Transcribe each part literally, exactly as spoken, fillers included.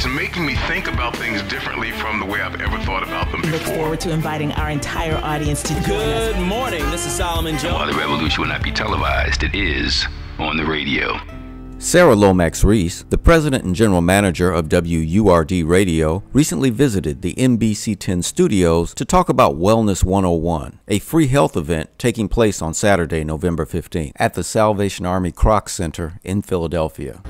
It's making me think about things differently from the way I've ever thought about them before. Look forward to inviting our entire audience to join us. Good morning, this is Solomon Jones. While the revolution will not be televised, it is on the radio. Sara Lomax-Reese, the president and general manager of W U R D Radio, recently visited the N B C ten studios to talk about Wellness one oh one, a free health event taking place on Saturday, November fifteenth, at the Salvation Army Kroc Center in Philadelphia.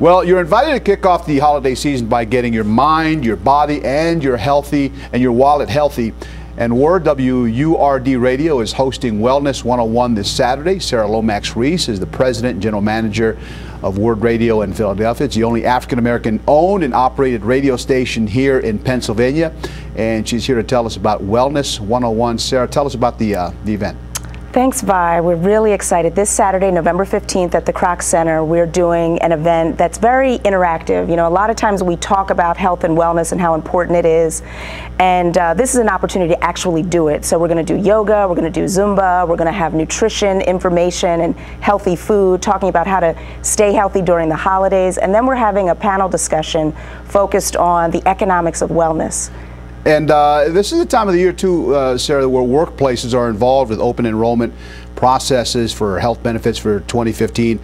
Well, you're invited to kick off the holiday season by getting your mind, your body, and your healthy and your wallet healthy. And WURD W U R D Radio is hosting Wellness one oh one this Saturday. Sara Lomax-Reese is the president and general manager of WURD Radio in Philadelphia. It's the only African-American owned and operated radio station here in Pennsylvania. And she's here to tell us about Wellness one oh one. Sara, tell us about the, uh, the event. Thanks, Vi. We're really excited. This Saturday, November fifteenth, at the Kroc Center, we're doing an event that's very interactive. You know, a lot of times we talk about health and wellness and how important it is, and uh, this is an opportunity to actually do it. So we're going to do yoga, we're going to do Zumba, we're going to have nutrition information and healthy food, talking about how to stay healthy during the holidays, and then we're having a panel discussion focused on the economics of wellness. And uh, this is the time of the year, too, uh, Sara, where workplaces are involved with open enrollment processes for health benefits for twenty fifteen.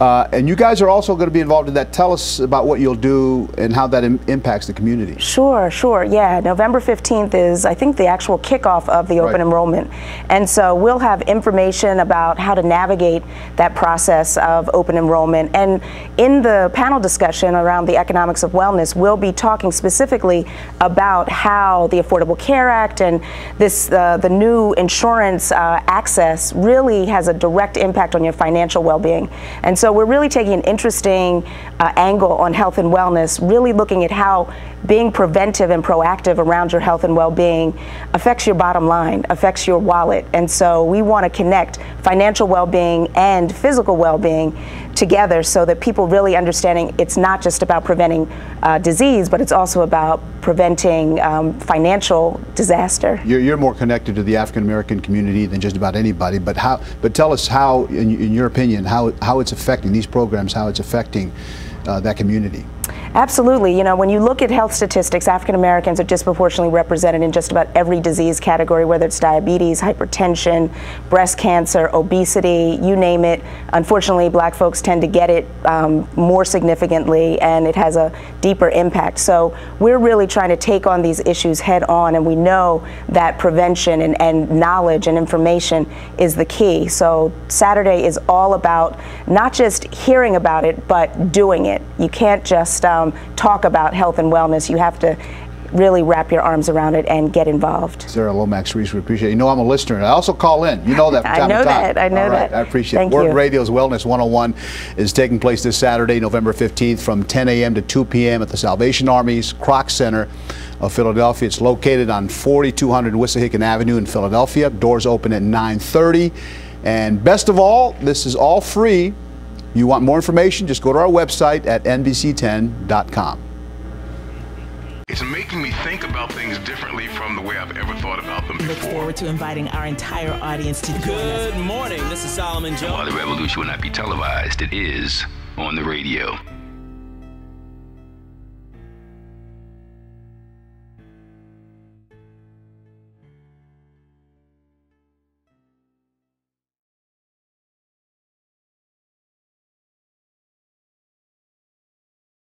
Uh, and you guys are also going to be involved in that. Tell us about what you'll do and how that im impacts the community. Sure, sure. Yeah, November fifteenth is, I think, the actual kickoff of the open right. enrollment. And so we'll have information about how to navigate that process of open enrollment. And in the panel discussion around the economics of wellness, we'll be talking specifically about how the Affordable Care Act and this uh, the new insurance uh, access really has a direct impact on your financial well-being. And so we're really taking an interesting uh, angle on health and wellness, really looking at how being preventive and proactive around your health and well-being affects your bottom line, affects your wallet. And so we want to connect financial well-being and physical well-being together so that people really understanding it's not just about preventing uh, disease, but it's also about preventing um, financial disaster. You're, you're more connected to the African-American community than just about anybody, but how? But tell us how, in, in your opinion, how, how it's affecting these programs, how it's affecting uh, that community. Absolutely. You know, when you look at health statistics, African Americans are disproportionately represented in just about every disease category, whether it's diabetes, hypertension, breast cancer, obesity, you name it. Unfortunately, black folks tend to get it um, more significantly, and it has a deeper impact. So we're really trying to take on these issues head on, and we know that prevention and, and knowledge and information is the key. So Saturday is all about not just hearing about it, but doing it. You can't just um, talk about health and wellness. You have to really wrap your arms around it and get involved. Sara Lomax-Reese, we appreciate it. You know I'm a listener, and I also call in. You know that from time to time. I know that. I know that. Right, I appreciate it. WURD Radio's Wellness one oh one is taking place this Saturday, November fifteenth, from ten A M to two P M at the Salvation Army's Kroc Center of Philadelphia. It's located on forty-two hundred Wissahickon Avenue in Philadelphia. Doors open at nine thirty. And best of all, this is all free. You want more information, just go to our website at N B C ten dot com. It's making me think about things differently from the way I've ever thought about them before. Look forward to inviting our entire audience to join us. Good morning, this is Solomon Jones. While the revolution will not be televised, it is on the radio.